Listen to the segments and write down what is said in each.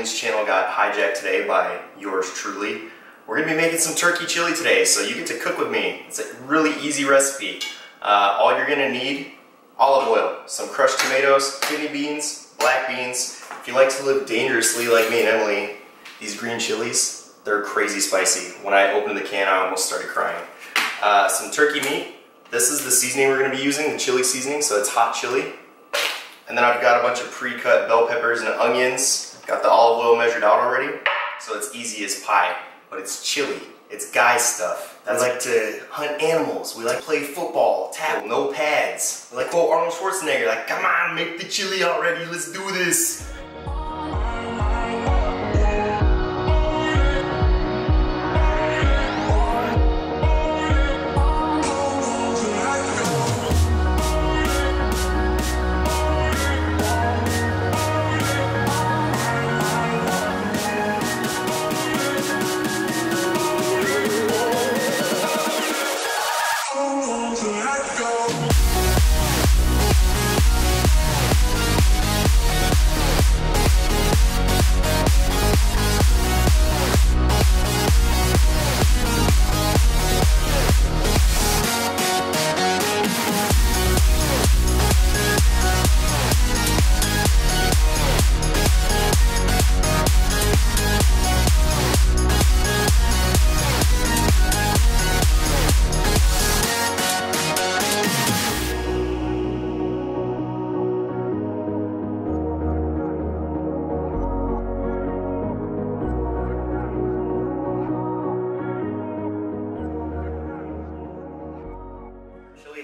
family's channel got hijacked today by yours truly. We're going to be making some turkey chili today, so you get to cook with me. It's a really easy recipe. All you're going to need, olive oil, some crushed tomatoes, kidney beans, black beans. If you like to live dangerously like me and Emily, these green chilies, they're crazy spicy. When I opened the can, I almost started crying. Some turkey meat. This is the seasoning we're going to be using, the chili seasoning, so it's hot chili. And then I've got a bunch of pre-cut bell peppers and onions. I've got the olive oil measured out already, so it's easy as pie. But it's chili. It's guy stuff. We like to hunt animals. We like to play football, tackle, no pads. We like to quote Arnold Schwarzenegger, like, come on, make the chili already, let's do this.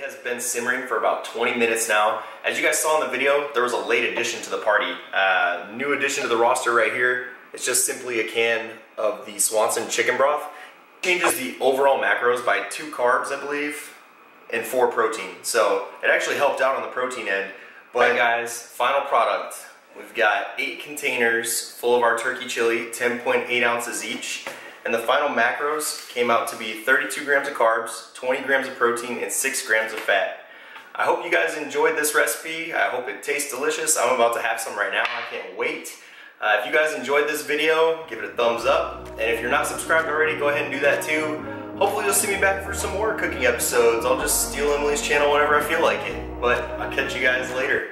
Has been simmering for about 20 minutes now. As you guys saw in the video, there was a late addition to the party. New addition to the roster right here. It's just simply a can of the Swanson chicken broth. Changes the overall macros by 2 carbs, I believe, and 4 protein. So it actually helped out on the protein end. But guys, final product. We've got 8 containers full of our turkey chili, 10.8 ounces each. And the final macros came out to be 32 grams of carbs, 20 grams of protein, and 6 grams of fat. I hope you guys enjoyed this recipe. I hope it tastes delicious. I'm about to have some right now. I can't wait. If you guys enjoyed this video, give it a thumbs up. And if you're not subscribed already, go ahead and do that too. Hopefully you'll see me back for some more cooking episodes. I'll just steal Emily's channel whenever I feel like it. But I'll catch you guys later.